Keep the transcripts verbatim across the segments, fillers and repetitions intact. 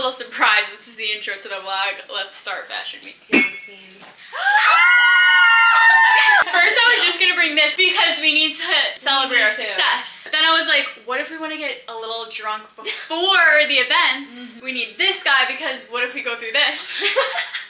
little surprise. This is the intro to the vlog. Let's start Fashion Week. First I was just gonna bring this because we need to celebrate our success. Then I was like, what if we want to get a little drunk before the events? Mm-hmm. We need this guy because what if we go through this?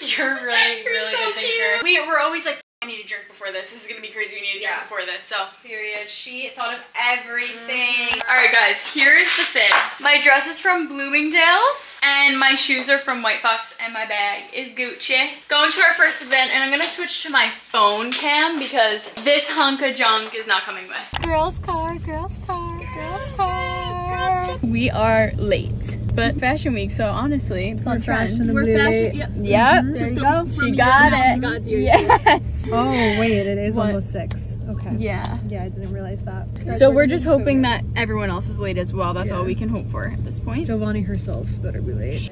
You're really, really so good thinker. We were always like, I need a drink before this. This is gonna be crazy. We need a drink yeah. before this. So period. She thought of everything. Mm. All right, guys. Here is the fit. My dress is from Bloomingdale's, and my shoes are from White Fox, and my bag is Gucci. Going to our first event, and I'm gonna switch to my phone cam because this hunk of junk is not coming with. Girls' car. Girls' car. Girls' car. Girls' we are late. But Fashion Week, so honestly, it's on trend. We're fashion, yep. Yep. Mm-hmm. There you go. She got it. Yes. Oh, wait, it is what? Almost six. Okay. Yeah. Yeah, I didn't realize that. That's so we're just hoping so that everyone else is late as well. That's yeah. all we can hope for at this point. Giovanni herself better be late.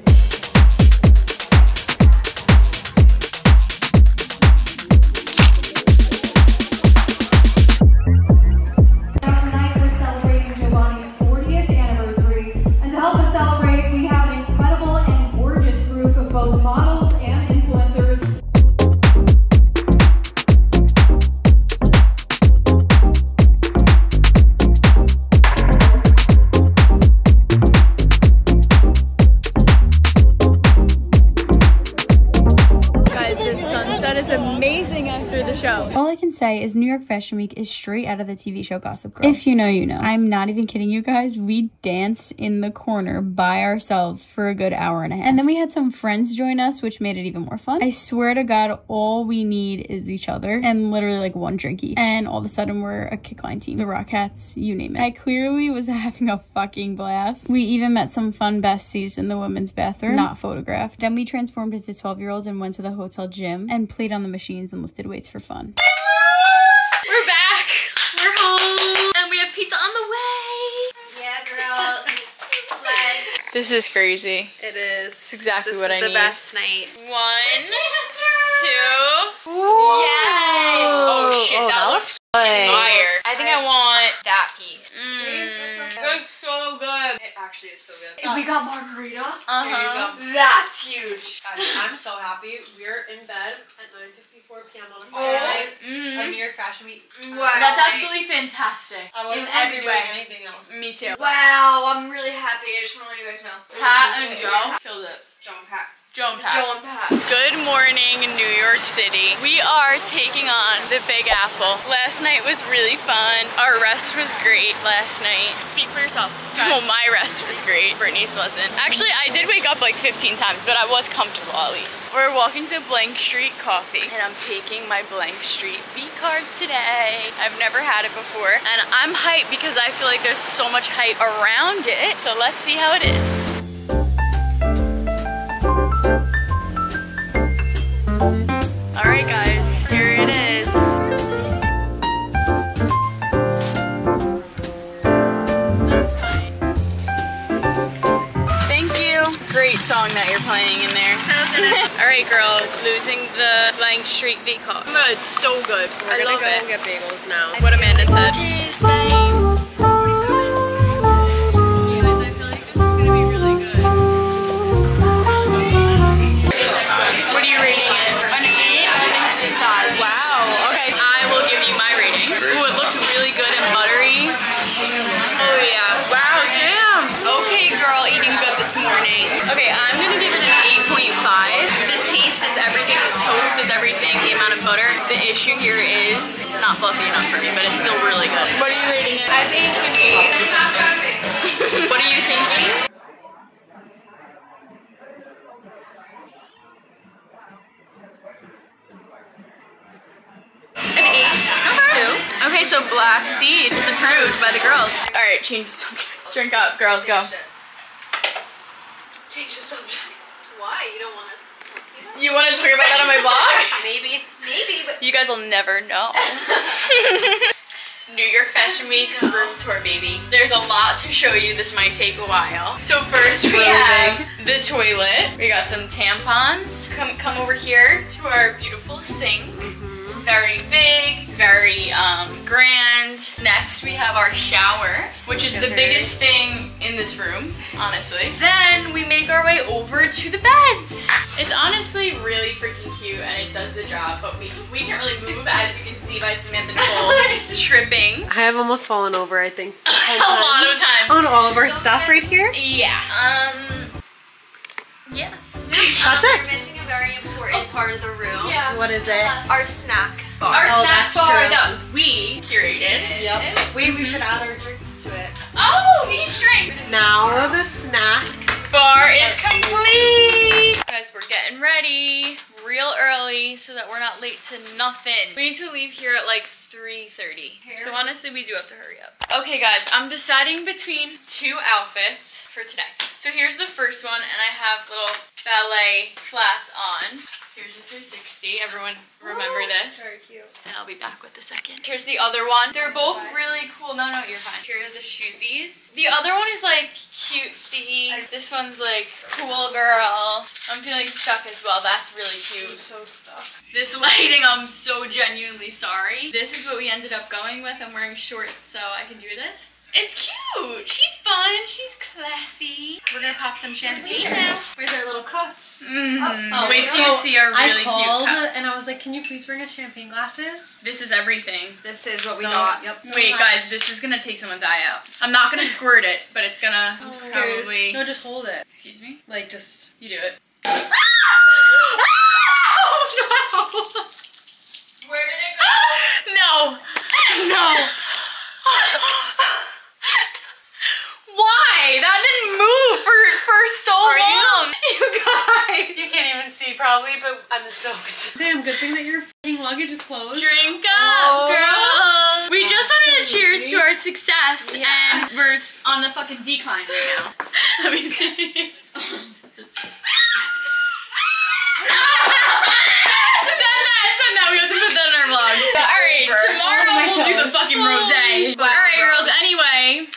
Say is New York Fashion Week is straight out of the T V show Gossip Girl. If you know, you know. I'm not even kidding you guys. We danced in the corner by ourselves for a good hour and a half. And then we had some friends join us, which made it even more fun. I swear to God, all we need is each other and literally like one drink each. And all of a sudden we're a kickline team. The Rockettes, you name it. I clearly was having a fucking blast. We even met some fun besties in the women's bathroom. Not photographed. Then we transformed into twelve year olds and went to the hotel gym and played on the machines and lifted weights for fun. We're back. We're home. And we have pizza on the way. Yeah, girls. This is crazy. It is. It's exactly this what is I the need. The best night. One, two. Ooh. Yes. Oh shit, oh, that, that looks fire. I think I want that piece. Mm. It's so good. It actually is so good. If we got margarita. Uh huh. There you go. That's huge. Guys, I'm so happy. We're in bed at nine fifty. four p m on Friday, oh, mm-hmm. a New York Fashion Week. Wow. That's absolutely fantastic. I wouldn't be doing anything else. Me too. Wow, I'm really happy. I just want to let you guys know. Pat and Joe killed it. Joe and Pat. Joe and Pat. Joe and Pat. Good morning, New York City. We are taking on the Big Apple. Last night was really fun. Our rest was great last night. Speak for yourself. Well, my rest was great. Brittany's wasn't. Actually, I did wake up like fifteen times, but I was comfortable at least. We're walking to Blank Street Coffee, and I'm taking my Blank Street B card today. I've never had it before, and I'm hyped because I feel like there's so much hype around it. So let's see how it is. Alright guys, here it is. That's fine. Thank you. Great song that you're playing in there. So good. Alright girls, losing the Blank Street V call. Oh, it's so good. We're I gonna go it. and get bagels now. I what Amanda like said. Cheese, issue here is it's not fluffy enough for me, but it's still really good. What are you rating it? I think it would be. What are you thinking? An eight. Okay. Two. Okay, so Black Seed is approved by the girls. All right, change the subject. Drink up, girls, go. Change the subject. Why? You don't want us. You want to talk about that on my vlog? Maybe, maybe, but you guys will never know. New York Fashion Week room tour, baby. There's a lot to show you. This might take a while. So first we have the toilet. We got some tampons. Come, come over here to our beautiful sink. Mm-hmm. Very big, very um, grand. Next we have our shower, which is the biggest thing in this room, honestly. Then we make our way over to the beds. It's honestly really freaking cute and it does the job, but we, we can't really move as you can see by Samantha Nicole tripping. I have almost fallen over, I think. A lot of times. On all of our stuff right here? Yeah. Um, yeah. That's um, it. We're missing a very important oh. part of the room. Yeah. What is it? Our snack bar. Our oh, snack bar that we curated. Yep. We, we should add our drinks to it. Oh, these drinks. Now the snack bar is complete. Guys, we're getting ready real early so that we're not late to nothing. We need to leave here at like three thirty. So honestly, we do have to hurry up. Okay guys, I'm deciding between two outfits for today. So here's the first one, and I have little ballet flats on. Here's a three sixty. Everyone remember oh, this? Very cute. And I'll be back with the second. Here's the other one. They're both really cool. No, no, you're fine. Here are the shoesies. The other one is like cutesy. This one's like cool girl. I'm feeling stuck as well. That's really cute. I'm so stuck. This lighting, I'm so genuinely sorry. This is what we ended up going with. I'm wearing shorts, so I can do this. It's cute. She's fun. She's classy. We're gonna pop some champagne now. Where's our little cups? Mm-hmm. Oh, oh, wait till you see our really cute cups. I called and I was like, "Can you please bring us champagne glasses?" This is everything. This is what we no. got. Yep. Wait, guys, this is gonna take someone's eye out. I'm not gonna squirt it, but it's gonna oh, probably. No, just hold it. Excuse me. Like, just you do it. Ah! Oh no! Where did it go? No! No! Why? That didn't move for, for so Are long. You? You guys. You can't even see probably, but I'm so good. Sam, good thing that your f***ing luggage is closed. Drink up, oh. girl. We just wanted to cheers to our success, yeah. and we're on the fucking decline right now. Let me see. Send that, send that. We have to put that in our vlog. Alright, tomorrow oh we'll God. do the fucking rosé. Alright, girls, anyway.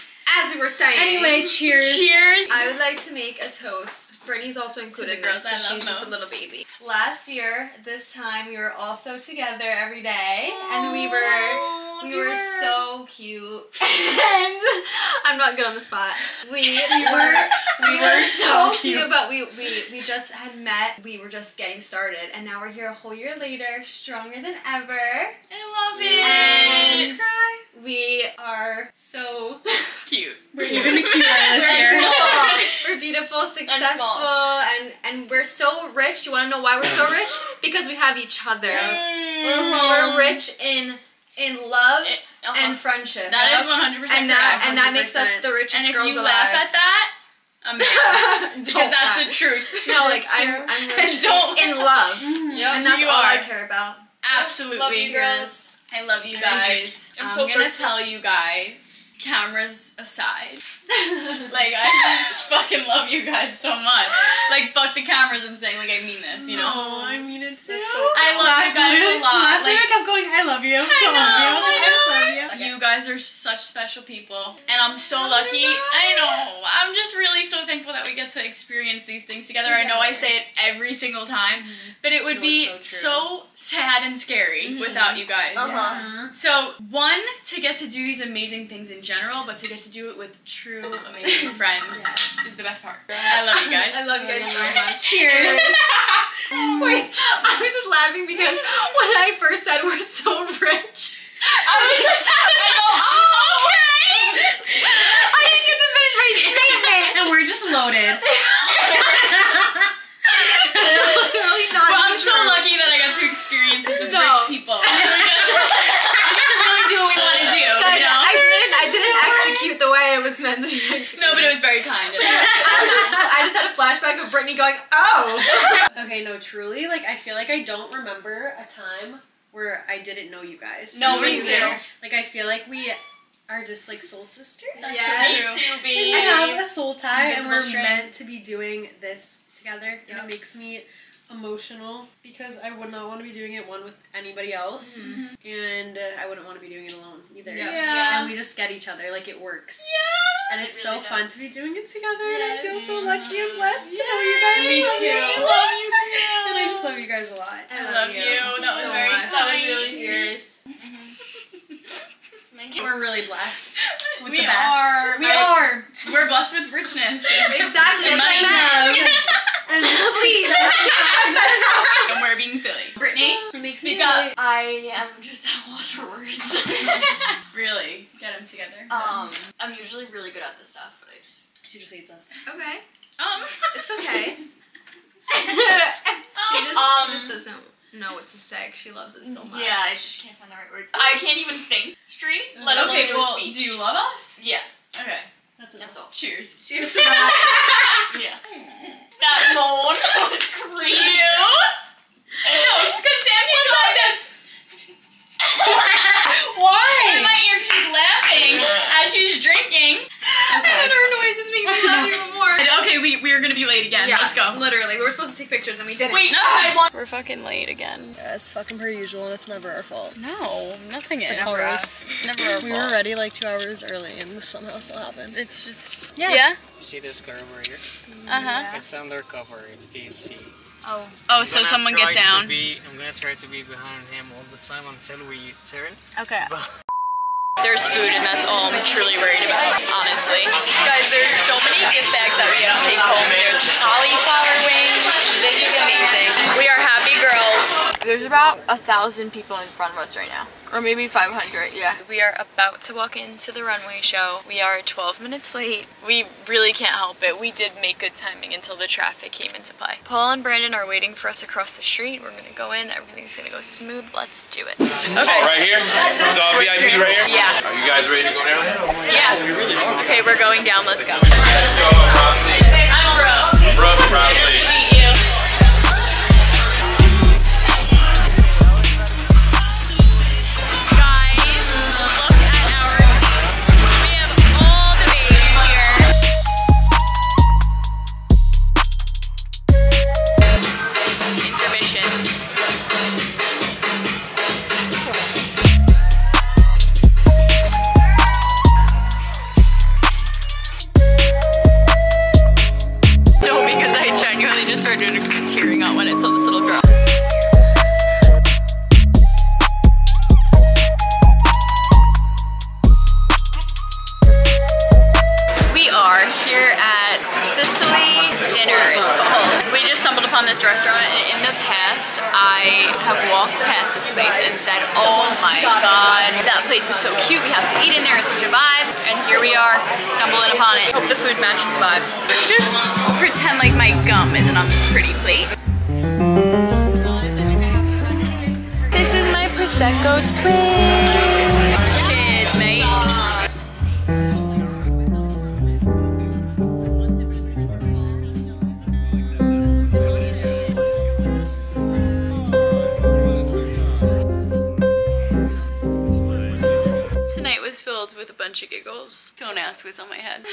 As we were saying. Anyway, cheers. Cheers. I would like to make a toast. Brittany's also included in this because she's just a little baby. Last year, this time, we were also together every day. Aww. And we were we were so cute. And I'm not good on the spot. We were we were so cute, but we, we, we just had met. We were just getting started. And now we're here a whole year later, stronger than ever. I love it. And cry. We are so cute. We're even cuter this year. We're beautiful, successful, and, and and we're so rich. You want to know why we're so rich? Because we have each other. Mm. We're rich in in love it, uh-huh. and friendship. That right? is one hundred percent and that correct. And that makes us the richest and if girls you alive. Laugh at that, amazing. Because that's laugh. the truth. No, like I'm, I'm rich don't in love, mm. yep, and that's all are. I care about. Absolutely, love you girls. I love you guys. I'm, I'm so gonna tell you guys, cameras aside, like I just fucking love you guys so much. Like fuck the cameras, I'm saying, like I mean this, you know? No, I mean it too. So I love last you guys minute, a lot. Last like, time I kept going, I love you, I, so know, love you. I, I know, love you. I love you. You guys are such special people, and I'm so oh lucky. I know, I'm just really so thankful that we get to experience these things together. together. I know I say it every single time, but it would no, be so, so sad and scary mm-hmm. without you guys. Uh-huh. So, one, to get to do these amazing things in general, but to get to do it with true amazing friends yes. is the best part. I love you guys. I love you guys so much. Cheers. Wait, I was just laughing because when I first said we're so rich, I was like, I go, oh, okay. I didn't get to finish my statement. And we're just loaded. Literally not but I'm true. so lucky that I got to experience this with no. rich people. I got to, I got to really do what we want to do. Guys, you know? I didn't, I didn't execute the way it was meant to be executed. No, but it was very kind. It was I, just, I just had a flashback of Brittany going, oh. Okay, no, truly, like, I feel like I don't remember a time where I didn't know you guys. No, me too. Like, I feel like we are just, like, soul sisters. That's yeah, to be. I have a soul tie, and we're strength. meant to be doing this together, yep. and it makes me emotional because I would not want to be doing it one with anybody else, mm-hmm. and uh, I wouldn't want to be doing it alone either. Yeah. yeah, and we just get each other, like it works. Yeah, and it's it really so does. fun to be doing it together. Yes. And I feel so lucky and blessed Yay. to know you guys. Me too. I love you. And I just love you guys a lot. I, I love, love you. you. That was so very much. That was really serious. We're really blessed. With we the best. are. We I, are. We're blessed with richness. Exactly. And money. Like and I am just at a loss for words. Really? Get them together. Um, I'm usually really good at this stuff, but I just... She just hates us. Okay. Um, it's okay. she, just, um, she just doesn't know what to say. She loves it so much. Yeah, I just can't find the right words. I can't even think straight, let alone okay, do well, a speech. Do you love us? Yeah. Okay. That's, That's all. Cheers. Cheers to that. Yeah. That mold was creepy. No, it's because Sammy's like this. Why? In my ear, she's laughing as she's drinking. Okay. And then her noises make me laugh even more. Okay, we, we are gonna be late again. Yeah, let's go. Literally, we were supposed to take pictures and we didn't. Wait, no, I want. We're fucking late again. Yeah, it's fucking per usual and it's never our fault. No, nothing it's is. Never us. It's never our we fault. We were ready like two hours early and this somehow still happened. It's just, yeah. yeah. You see this car over here? Uh huh. Yeah. It's undercover, it's D N C. Oh. Oh, I'm so someone gets down. Be, I'm gonna try to be behind him all the time until we turn. Okay. But there's food and that's all I'm truly worried about, honestly. Guys, there's so many gift bags that we get to take home. There's cauliflower wings. This is amazing. We are happy girls. There's about a thousand people in front of us right now. Or maybe five hundred, yeah. We are about to walk into the runway show. We are twelve minutes late. We really can't help it. We did make good timing until the traffic came into play. Paul and Brandon are waiting for us across the street. We're gonna go in, everything's gonna go smooth. Let's do it. Okay. Oh, right here? It's all V I P right here? Yeah. Are you guys ready to go down? Yes. Yeah. Okay, we're going down, let's go. Let's go, I'm Bro. Bro, probably. Prosecco twin. Cheers, mates. Tonight was filled with a bunch of giggles. Don't ask what's on my head.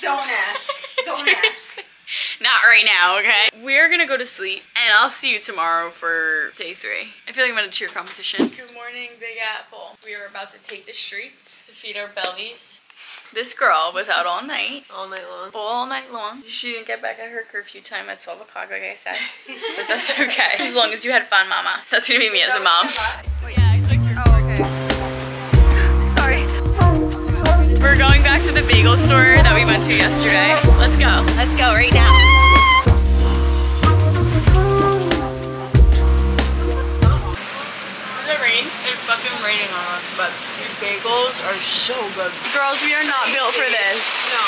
Don't ask. Don't Seriously. ask. Not right now, okay? We're gonna go to sleep, and I'll see you tomorrow for day three. I feel like I'm at a cheer competition. Good morning, Big Apple. We are about to take the streets to feed our bellies. This girl was out all night. All night long. All night long. She didn't get back at her curfew time at twelve o'clock, like I said. But that's okay. As long as you had fun, mama. That's gonna be me as a mom. Oh, yeah, I clicked your Oh, okay. Sorry. We're going back to the bagel store that we went to yesterday. Let's go. Let's go right now. It's fucking raining on us, but these bagels are so good. Girls, we are not built for this. No.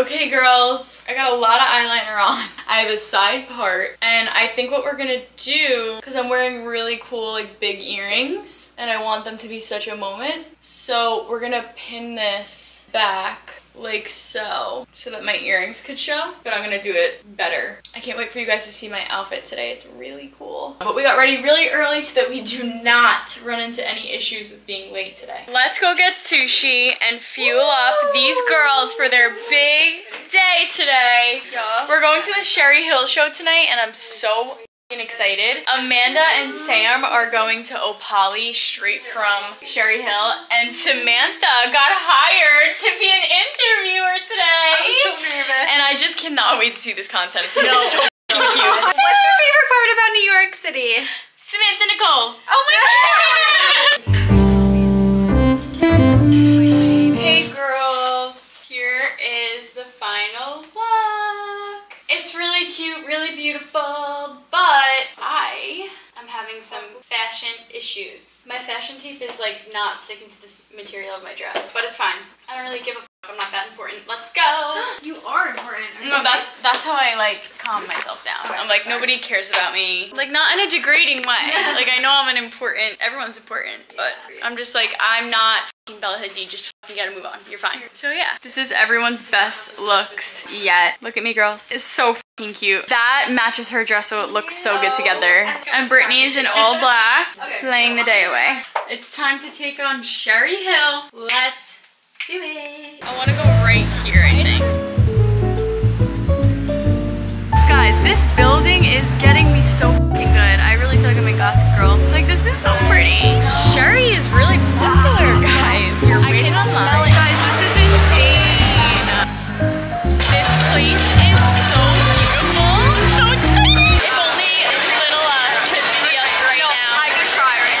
Okay, girls. I got a lot of eyeliner on. I have a side part, and I think what we're gonna do, because I'm wearing really cool, like, big earrings, and I want them to be such a moment, so we're gonna pin this back. Like so, so that my earrings could show, but I'm gonna do it better. I can't wait for you guys to see my outfit today. It's really cool. But we got ready really early so that we do not run into any issues with being late today. Let's go get sushi and fuel up these girls for their big day today. Yeah. We're going to the Sherri Hill show tonight and I'm so excited. Amanda and Sam are going to Opali straight from Sherri Hill, and Samantha got hired to be an interviewer today. I'm so nervous. And I just cannot wait to see this content. It's gonna be so cute. What's your favorite part about New York City? Samantha Nicole. Oh my god! Hey girls. dress. My fashion tape is like not sticking to this material of my dress, but it's fine. I don't really give a fuck. I'm not that important. Let's go. You are important. No, you? that's that's how I like calm myself down. Okay, I'm like, sorry. Nobody cares about me. Like, not in a degrading way. Yeah. Like, I know I'm an important, everyone's important, but yeah. I'm just like, I'm not fucking Bella Hadid. Just fucking gotta move on. You're fine. So yeah, this is everyone's best looks yet. Look at me, girls. It's so fucking cute. That matches her dress, so it looks so good together. And Brittany is in all black, okay, slaying the day away. It's time to take on Sherri Hill. Let's do it. I want to go right here, I think. Guys, this building is getting me so f***ing good. I really feel like I'm in Gossip Girl. Like, this is so pretty. No. Sherri is really popular, guys. You're I can online. smell it. Guys, this is insane. This place is so beautiful. I'm so excited. If only little us could see us right no, now. I could cry right now.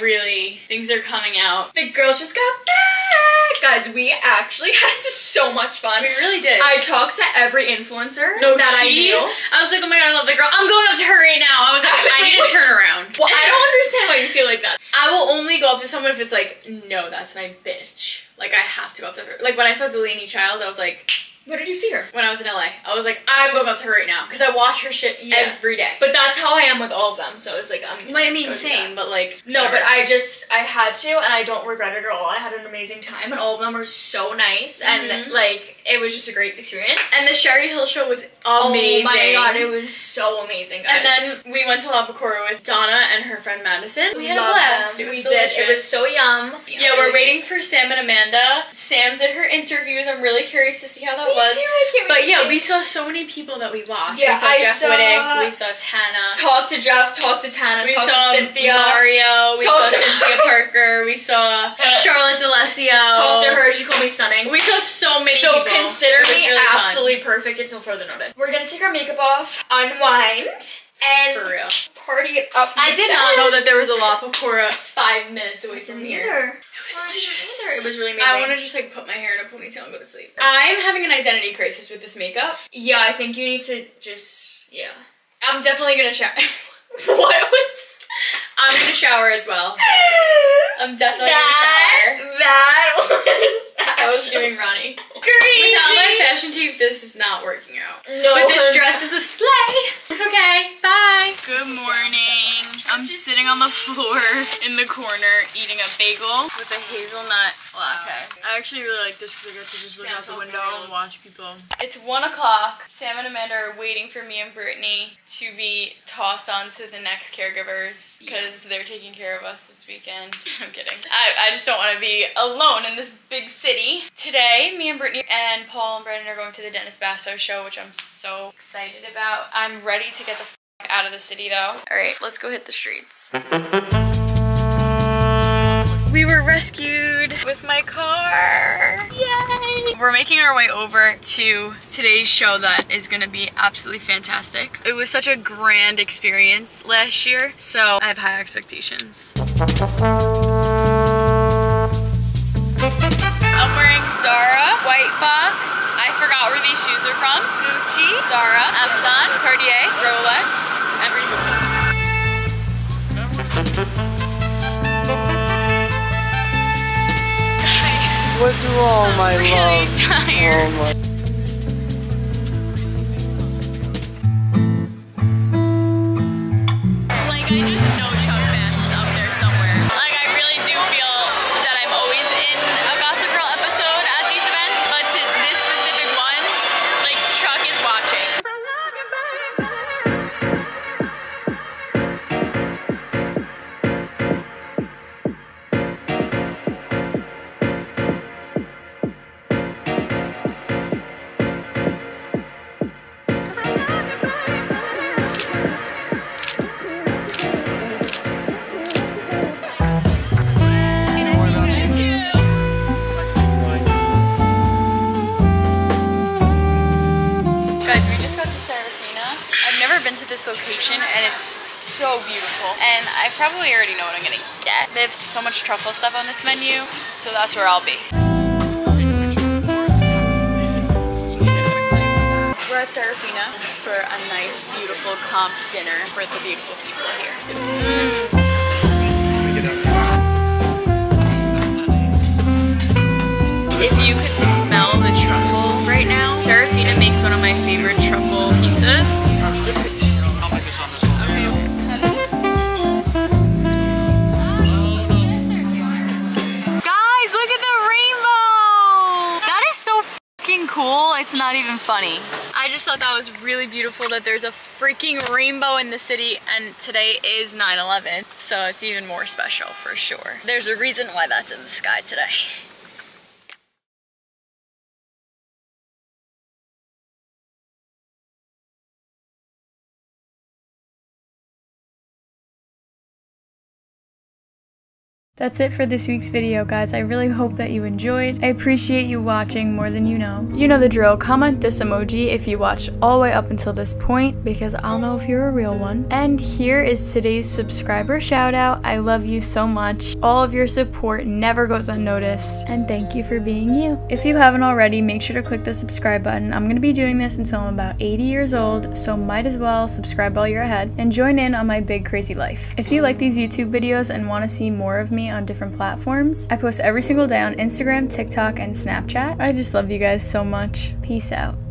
Really, things are coming out. The girls just got back. Guys, we actually had so much fun. We really did. I talked to every influencer no, that she, I knew. I was like, oh my god, I love that girl. I'm going up to her right now. I was like, I, was I like, need to turn around. Well, I don't understand why you feel like that. I will only go up to someone if it's like, no, that's my bitch. Like, I have to go up to her. Like, when I saw Delaney Child, I was like, where did you see her? When I was in L A. I was like, I'm going up to her right now. Because I watch her shit yeah. every day. But that's how I am with all of them. So it's like, I'm well, I mean, same, but like... No, but I just, I had to, and I don't regret it at all. I had an amazing time, and all of them were so nice. Mm-hmm. And like, it was just a great experience. And the Sherri Hill show was amazing. Oh my god, it was so amazing, guys. And then we went to La Bacoura with Donna and her friend Madison. We had Love a blast. It was we delicious. did. It was so yum. Yeah, yeah we're waiting for Sam and Amanda. Sam did her interviews. I'm really curious to see how that was. Was. But yeah, we saw so many people that we watched. Yeah, we saw I Jeff saw, Wittick, we saw Tana. Talk to Jeff, talk to Tana, we talk saw to Cynthia. Mario, we talk saw to Cynthia Parker, we saw Charlotte D'Alessio. Talk to her, she called me stunning. We saw so many so people. So consider me really absolutely fun. perfect until further notice. We're gonna take our makeup off, unwind, and for real. party it up. I did bed. not know that there was a La Bacoura five minutes away from here. It was delicious. It was really amazing. I want to just like put my hair in a ponytail and go to sleep. I'm having an identity crisis with this makeup. Yeah, I think you need to just, yeah. I'm definitely going to shower. What was I'm going to shower as well. I'm definitely going to shower. That was actually... I was giving Ronnie. Crazy. Without my fashion tape, this is not working out. No. But this dress is a slay. Okay, bye. Good morning. I'm sitting on the floor in the corner eating a bagel with a hazelnut latte. Oh, okay. I actually really like this because I get to just look Sam's out the window and watch people. It's one o'clock. Sam and Amanda are waiting for me and Brittany to be tossed on to the next caregivers because yeah. they're taking care of us this weekend. I'm kidding. I, I just don't want to be alone in this big city. Today, me and Brittany and Paul and Brandon are going to the Dennis Basso show, which I'm so excited about. I'm ready to get the f out of the city though. All right, let's go hit the streets. We were rescued with my car. Yay! We're making our way over to today's show that is gonna be absolutely fantastic. It was such a grand experience last year, so I have high expectations. I'm wearing Zara, White Fox. I forgot where these shoes are from. Gucci, Zara, Amazon, Cartier, Rolex, and Rejoice. Guys, What's wrong, my really love? I'm tired. Oh, my. Like, I just know Chuck Bass is up there somewhere. Like, I really do feel that I'm always in a Gossip Girl episode at these events, but to this specific one, like, Chuck is watching. This location, and it's so beautiful, and I probably already know what I'm gonna get. They have so much truffle stuff on this menu, so that's where I'll be. We're at Serafina for a nice, beautiful comp dinner for the beautiful people here. Mm. If you could smell the truffle right now, Serafina makes one of my favorite truffle pizzas. Cool, it's not even funny. I just thought that was really beautiful that there's a freaking rainbow in the city, and today is nine eleven, so it's even more special for sure. There's a reason why that's in the sky today. That's it for this week's video, guys. I really hope that you enjoyed. I appreciate you watching more than you know. You know the drill. Comment this emoji if you watched all the way up until this point, because I'll know if you're a real one. And here is today's subscriber shout out. I love you so much. All of your support never goes unnoticed, and thank you for being you. If you haven't already, make sure to click the subscribe button. I'm gonna be doing this until I'm about eighty years old, so might as well subscribe while you're ahead and join in on my big crazy life. If you like these YouTube videos and want to see more of me on different platforms, I post every single day on Instagram, TikTok, and Snapchat. I just love you guys so much. Peace out.